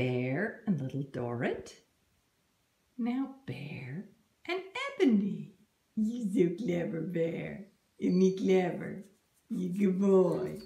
Bear and Little Dorrit. Now Bear and Ebony. You're so clever, Bear. Isn't he clever? You're a good boy.